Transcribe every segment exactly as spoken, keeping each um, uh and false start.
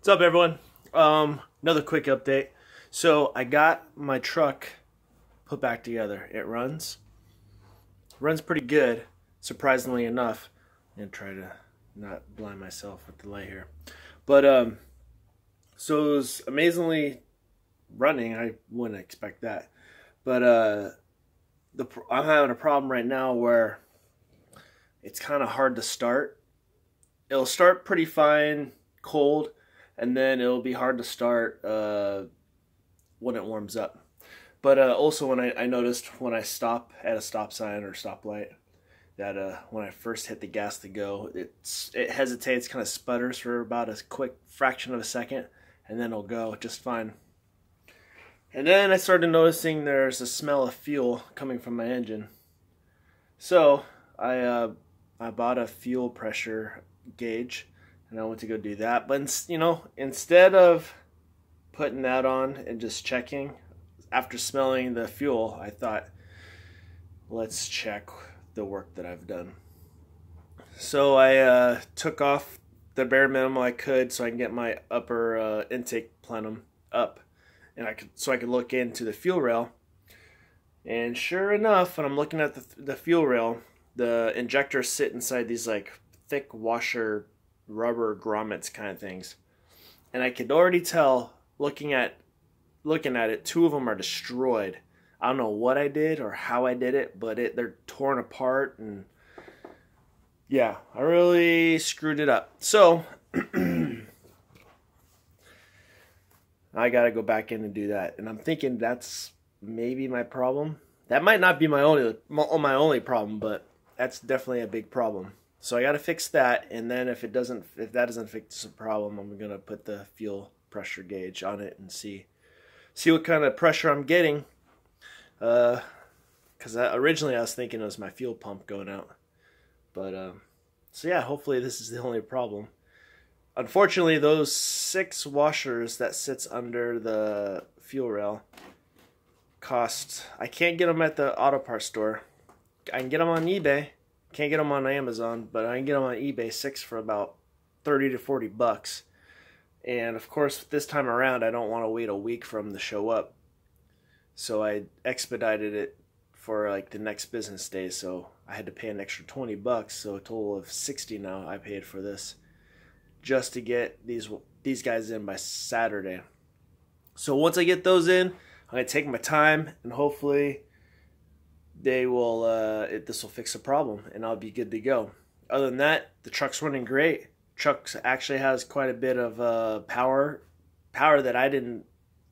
What's up, everyone? Um, another quick update. So I got my truck put back together. It runs. Runs pretty good, surprisingly enough. I'm going to try to not blind myself with the light here. But, um, so it was amazingly running. I wouldn't expect that. But uh, the I'm having a problem right now where it's kind of hard to start. It'll start pretty fine, cold, and then it'll be hard to start uh, when it warms up. But uh, also when I, I noticed when I stop at a stop sign or stoplight, that uh, when I first hit the gas to go, it's, it hesitates, kind of sputters for about a quick fraction of a second, and then it'll go just fine. And then I started noticing there's a smell of fuel coming from my engine. So I, uh, I bought a fuel pressure gauge, and I went to go do that. But, you know, instead of putting that on and just checking, after smelling the fuel, I thought, let's check the work that I've done. So I uh, took off the bare minimum I could so I can get my upper uh, intake plenum up, and I could, so I could look into the fuel rail. And sure enough, when I'm looking at the, the fuel rail, the injectors sit inside these like thick washer rubber grommets kind of things, and I could already tell looking at looking at it, two of them are destroyed. I don't know what I did or how I did it, but it they're torn apart, and yeah, I really screwed it up. So I gotta go back in and do that, and I'm thinking that's maybe my problem. That might not be my only my only problem, but that's definitely a big problem. So I got to fix that, and then if it doesn't, if that doesn't fix the problem, I'm gonna put the fuel pressure gauge on it and see, see what kind of pressure I'm getting. Uh, cause I, originally I was thinking it was my fuel pump going out, but um, so yeah, hopefully this is the only problem. Unfortunately, those six washers that sits under the fuel rail cost. I can't get them at the auto parts store. I can get them on eBay. Can't get them on Amazon, but I can get them on eBay six for about thirty to forty bucks. And of course, this time around, I don't want to wait a week for them to show up. So I expedited it for like the next business day. So I had to pay an extra twenty bucks. So a total of sixty now I paid for this just to get these, these guys in by Saturday. So once I get those in, I'm going to take my time, and hopefully they will, uh, it, this will fix the problem, and I'll be good to go. Other than that, the truck's running great. Truck actually has quite a bit of uh, power, power that I didn't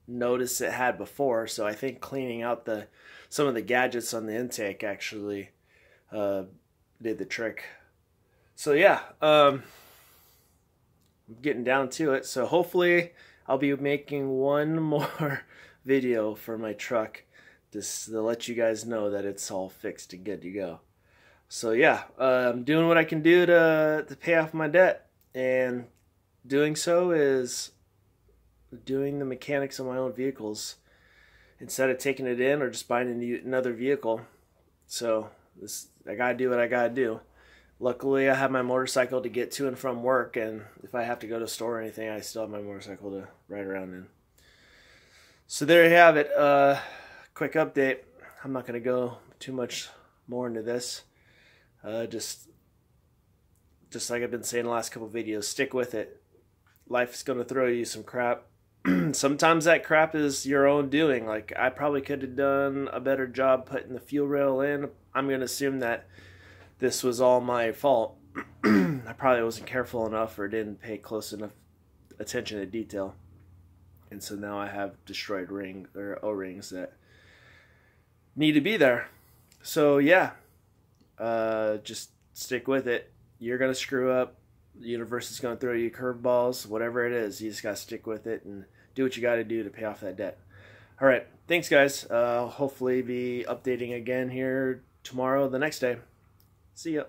notice it had before. So I think cleaning out the some of the gadgets on the intake actually uh, did the trick. So yeah, um, I'm getting down to it. So hopefully I'll be making one more video for my truck, just to let you guys know that it's all fixed and good to go. So yeah, uh, I'm doing what I can do to, to pay off my debt, and doing so is doing the mechanics of my own vehicles instead of taking it in or just buying a new, another vehicle. So this, I gotta do what I gotta do. Luckily, I have my motorcycle to get to and from work, and if I have to go to the store or anything, I still have my motorcycle to ride around in. So there you have it. Uh, Quick update. I'm not going to go too much more into this. Uh, just, just like I've been saying the last couple videos, stick with it. Life's going to throw you some crap. Sometimes that crap is your own doing. Like, I probably could have done a better job putting the fuel rail in. I'm going to assume that this was all my fault. I probably wasn't careful enough or didn't pay close enough attention to detail. And so now I have destroyed ring or O-rings that need to be there. So yeah, uh, just stick with it. You're gonna screw up. The universe is gonna throw you curveballs, whatever it is. You just gotta stick with it and do what you gotta do to pay off that debt. All right, thanks guys. Uh, hopefully be updating again here tomorrow, the next day. See ya.